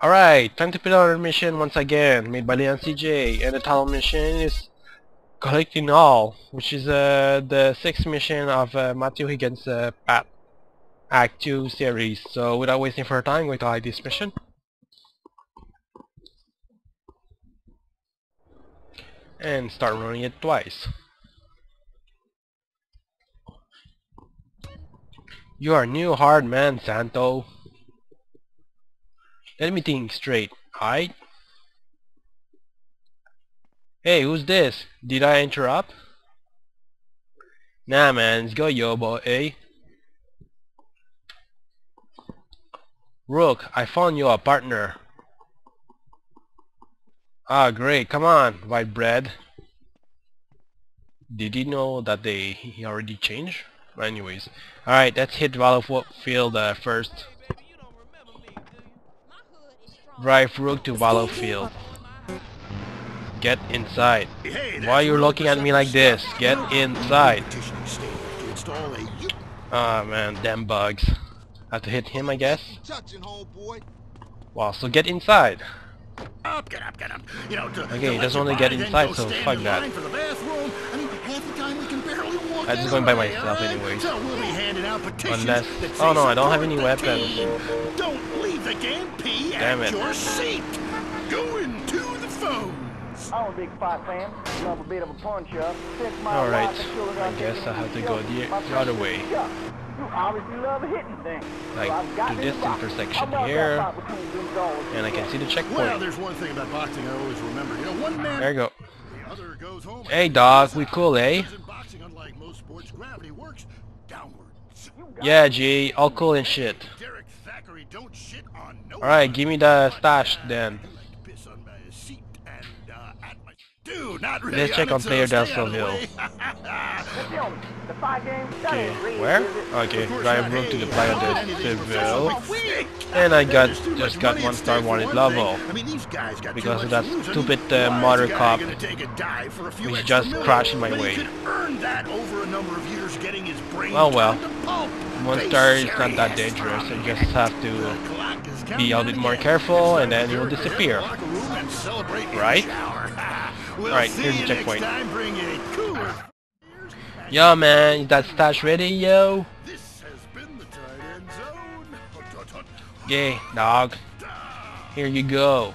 Alright, time to put out our mission once again, made by LeonCJ, and the title mission is Collecting All, which is the 6th mission of Matthew Higgins' Path Act 2 series. So without wasting further time, we're going to hide this mission. And start running it twice. You are a new hard man, Santo. Let me think straight, alright? Hey, who's this? Did I interrupt? Nah man, let's go yobo, eh? Rook, I found you a partner. Ah great, come on, white bread. Did he know that he already changed? Anyways, alright, let's hit Wallow Field first. Drive Rook to Wallow Field. Get inside. Why are you looking at me like this? Get inside. Ah man, damn bugs. I have to hit him, I guess. Wow, so get inside. Okay, he doesn't want to get inside, so fuck that. I'm just going by myself anyways. Unless... oh no, I don't have any weapons. Don't leave the game. Damn it. Your seat. Going to the phones. I'm a big fight fan. Love a bit of a punch up. All right. I guess I have to go the other way. You obviously love hitting things. Like to this intersection here, and I can see the checkpoint. Well, there's one thing about boxing I always remember. You know, one man. There you go. The other goes home. Hey, dog. We cool, eh? Boxing, unlike most sports, gravity works downwards. Yeah, G. All cool and shit. Alright, give me the stash then. Let's check on player down Hill. Okay, where? Okay, drive Rook to the Plaza de Sevilla. And I got just got 1-star wanted level. Because of that stupid motor cop which just crashed in my way. Oh well, 1-star is not that dangerous. You just have to be a bit more careful and then it will disappear. Right? Alright, here's the checkpoint. Yo man, is that stash ready, yo? Yeah, dog. Here you go.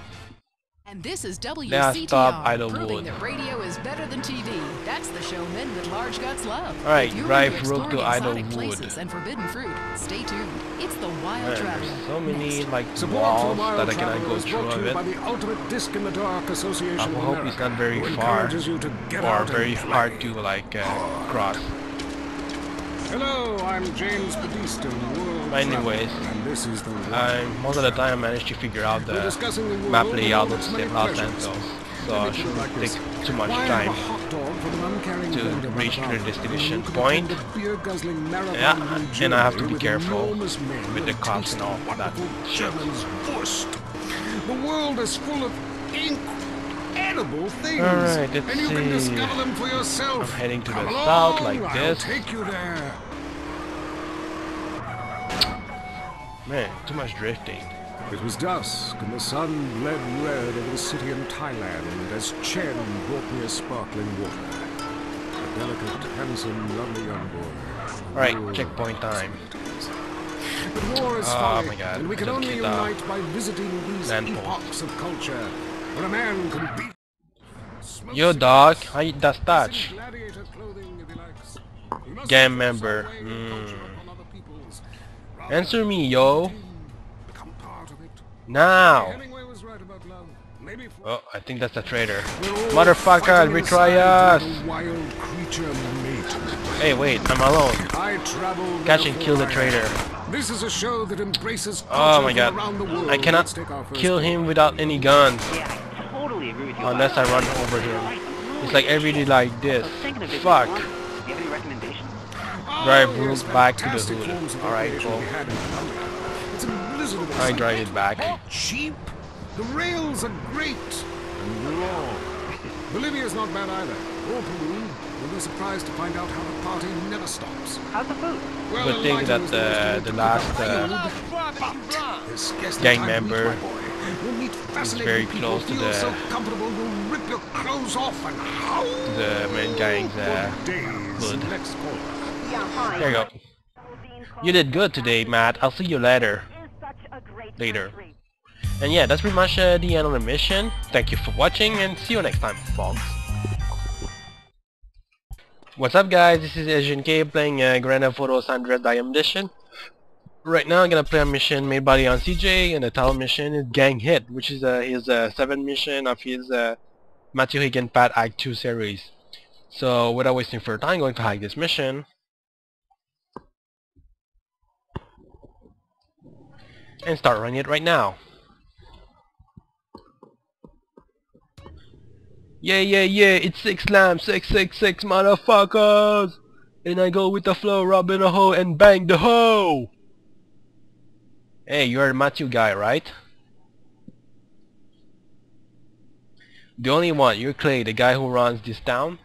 And this is WCTO, Idlewood. That radio is better than TV. That's the show men with large guts love. All right, drive Rook to Idlewood. And forbidden fruit. Stay tuned. It's the wild travel. So many like walls that I cannot go through of it. I hope it's not very far or very hard to like cross. Hello, I'm James Batista. Anyways, most of the time I managed to figure out the map layout of Los Santos, so I shouldn't take too much time to reach the destination point. Yeah, and I have to be careful with the cops and all that shit. The world is full of incredible things. Alright, let's see. I'm heading to the south like this. Man, too much drifting. It was dusk, and the sun bled red over the city in Thailand as Chen brought me a sparkling water. A delicate, handsome, lovely young boy. Alright, checkpoint time. But war is fine, my God. And we can only unite by visiting these epochs of culture, where a man can beat... Yo, dog, I eat that starch. Gang member. Answer me, yo. Now. Oh, I think that's a traitor. Motherfucker, betray us. Hey, wait, I'm alone. Catch and kill the traitor. Oh my God, I cannot kill him without any guns. Unless I run over him. It's like every day like this. Fuck. Drive Rook back to the hood. Alright, cool. I drive it back. Cheap. The rails are great. And long. Bolivia's not bad either. Or Peru. You'll be surprised to find out how the party never stops. How's the food? Well, good thing that the last gang member You'll meet fascinating people who feel so comfortable you'll rip your clothes off and howl. The main gang there. There you go. You did good today, Matt. I'll see you later. And yeah, that's pretty much the end of the mission. Thank you for watching and see you next time, folks. What's up, guys? This is AznKei playing Grand Theft Auto San Andreas Diamond Edition. Right now I'm gonna play a mission made by LeonCJ, and the title mission is Gang Hit, which is his 7th mission of his Matthew Higgins Path Act 2 series. So without wasting further time, I'm going to hack this mission. And start running it right now. Yeah, yeah, yeah, it's 6 lamb, 666 motherfuckers! And I go with the flow, robbing a hoe and bang the hoe! Hey, you're a Matthew guy, right? The only one, you're Clay, the guy who runs this town.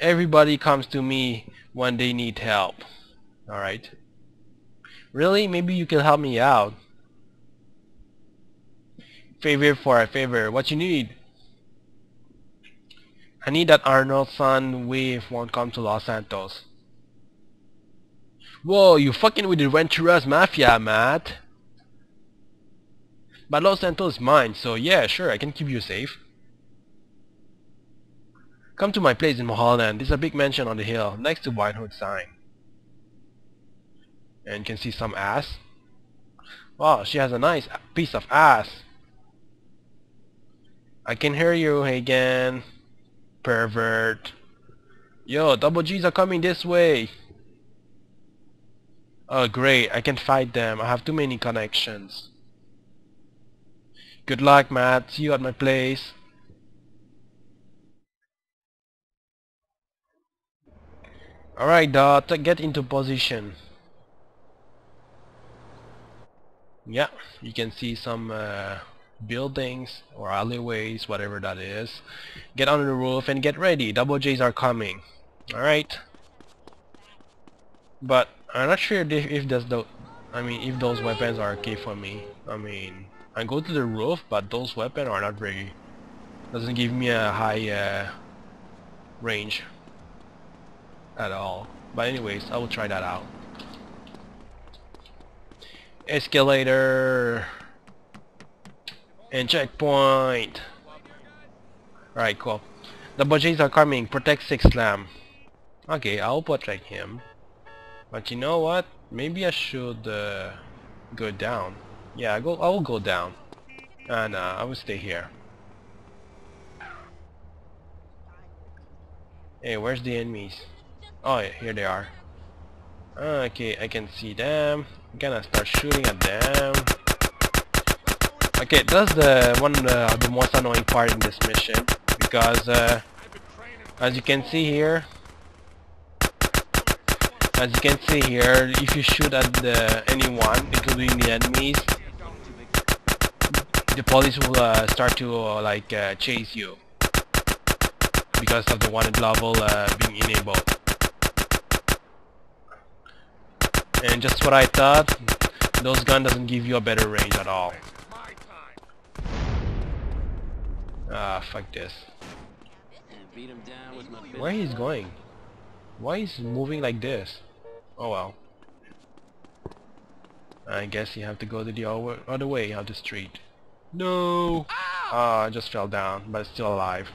Everybody comes to me when they need help. Alright. Really? Maybe you can help me out. Favor for a favor. What you need? I need that Arnold's son wave won't come to Los Santos. Whoa, you fucking with the Venturas Mafia, Matt. But Los Santos is mine, so yeah, sure, I can keep you safe. Come to my place in Mulholland. There's a big mansion on the hill, next to Whitehood's sign. And you can see some ass. Wow, she has a nice piece of ass. I can hear you, Hagen. Pervert. Yo, double G's are coming this way. Oh great, I can fight them. I have too many connections. Good luck, Matt. See you at my place. Alright, Dot, get into position. Yeah, you can see some buildings or alleyways, whatever that is. Get on the roof and get ready. Double J's are coming. Alright. But I'm not sure if that's the... I mean, if those weapons are okay for me. I mean, I go to the roof, but those weapons are not very... doesn't give me a high range at all. But anyways, I will try that out. Escalator and checkpoint. Alright, cool. The budgies are coming. Protect 6 Lamb. Okay, I'll protect him. But you know what? Maybe I should go down. Yeah, I will go down. And I will stay here. Hey, where's the enemies? Oh yeah, here they are. Okay, I can see them. I'm gonna start shooting at them. Okay, that's the most annoying part in this mission, because as you can see here, if you shoot at anyone, including the enemies, the police will start to chase you because of the wanted level being enabled. And just what I thought, those guns doesn't give you a better range at all. Ah, fuck this. Where he's going? Why is he moving like this? Oh well. I guess you have to go to the other way out the street. No! Ah, I just fell down, but still alive.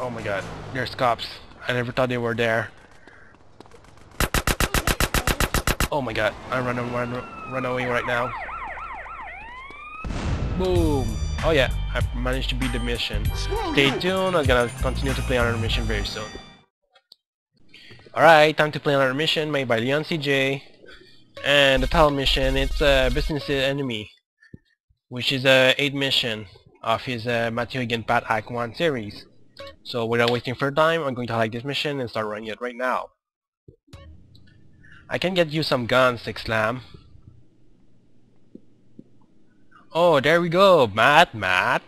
Oh my god, there's cops. I never thought they were there. Oh my god, I run away right now. Boom! Oh yeah, I managed to beat the mission. Stay tuned, I'm gonna continue to play another mission very soon. Alright, time to play another mission made by LeonCJ. And the title mission, it's Business Enemy, which is a 8th mission of his Matthew Higgins Path Act 1 series. So without wasting further time, I'm going to highlight this mission and start running it right now. I can get you some guns, 6 Lamb. Oh, there we go! Matt! I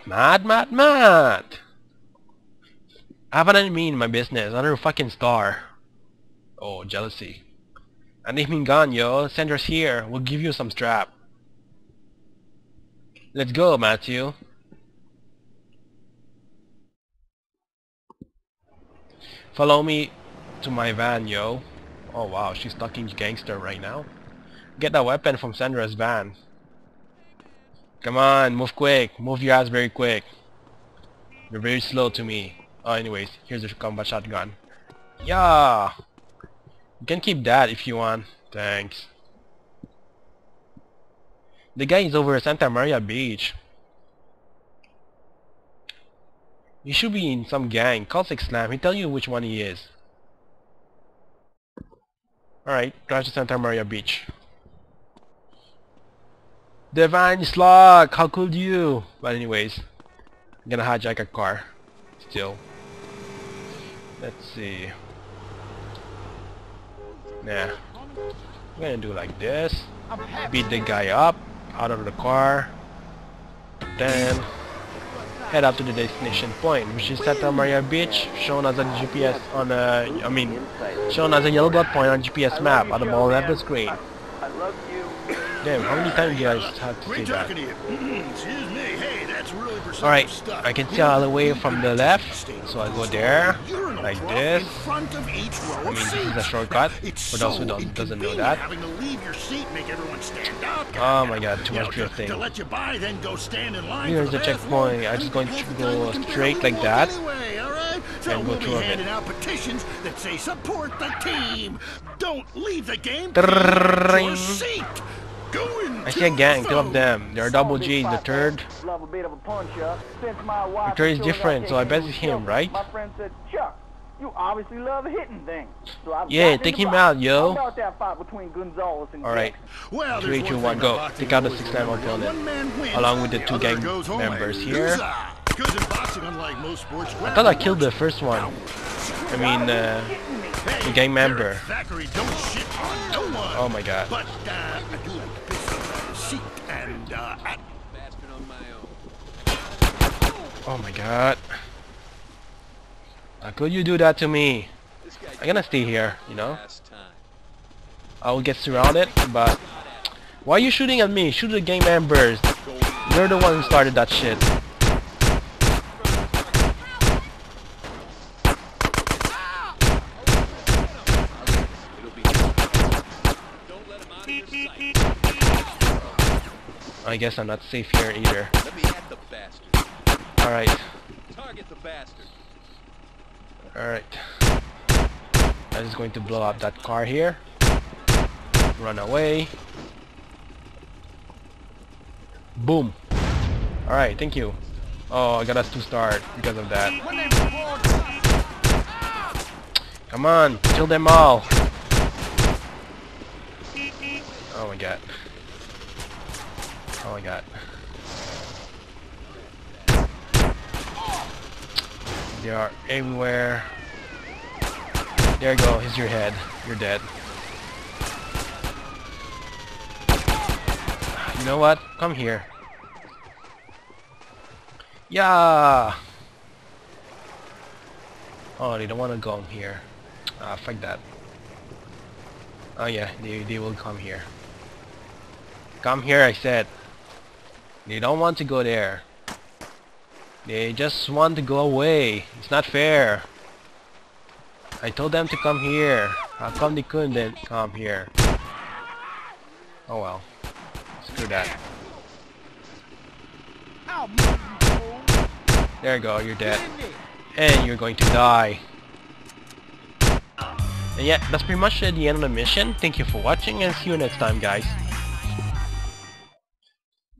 have an enemy in my business, another fucking star. Oh, jealousy. And ich bin gone, yo. Send us here. We'll give you some strap. Let's go, Matthew. Follow me to my van, yo. Oh wow, she's talking gangster right now. Get that weapon from Sandra's van. Come on, move quick. Move your ass very quick. You're very slow to me. Oh, anyways, here's the combat shotgun. Yeah! You can keep that if you want. Thanks. The guy is over at Santa Maria Beach. He should be in some gang. Call Six Slam. He'll tell you which one he is. Alright, drive to Santa Maria Beach. The van is locked! How could you? But anyways, I'm gonna hijack a car. Still. Let's see. Nah. I'm gonna do like this. Beat the guy up. Out of the car. Then head up to the destination point, which is Santa Maria Beach, shown as a GPS on a, shown as a yellow dot point on GPS map at the bottom of the screen. I love you. Damn, how many times do you guys have to say that? Alright, I can see all the way from the left, so I go there, like this. I mean, this is a shortcut, for those who doesn't know that. Oh my god, too much drifting. Here's the checkpoint, I'm just going to go straight like that, and go through it. I see a gang, two of them. They're double G's, the third. The third is different, so I bet it's him, right? Yeah, take him out, yo. Alright. 3, 2, 1, go. Take out the 6 line or kill them. Along with the two gang members here. I thought I killed the first one. I mean, the gang member. Oh my god. Oh my god. How could you do that to me? I'm gonna stay here, you know? I will get surrounded, but... Why are you shooting at me? Shoot the gang members. You're the one who started that shit. I guess I'm not safe here either. Alright. Alright. I'm just going to blow up that car here. Run away. Boom. Alright, thank you. Oh, I got us 2-star because of that. Come on, kill them all. Oh my god. Oh my god. They are everywhere. There you go, here's your head. You're dead. You know what? Come here. Yeah. Oh, they don't want to come here. Ah, fuck that. Oh yeah, they will come here. Come here, I said. They don't want to go there. They just want to go away. It's not fair. I told them to come here. How come they couldn't come here? Oh well. Screw that. There you go, you're dead. And you're going to die. And yeah, that's pretty much the end of the mission. Thank you for watching and see you next time, guys.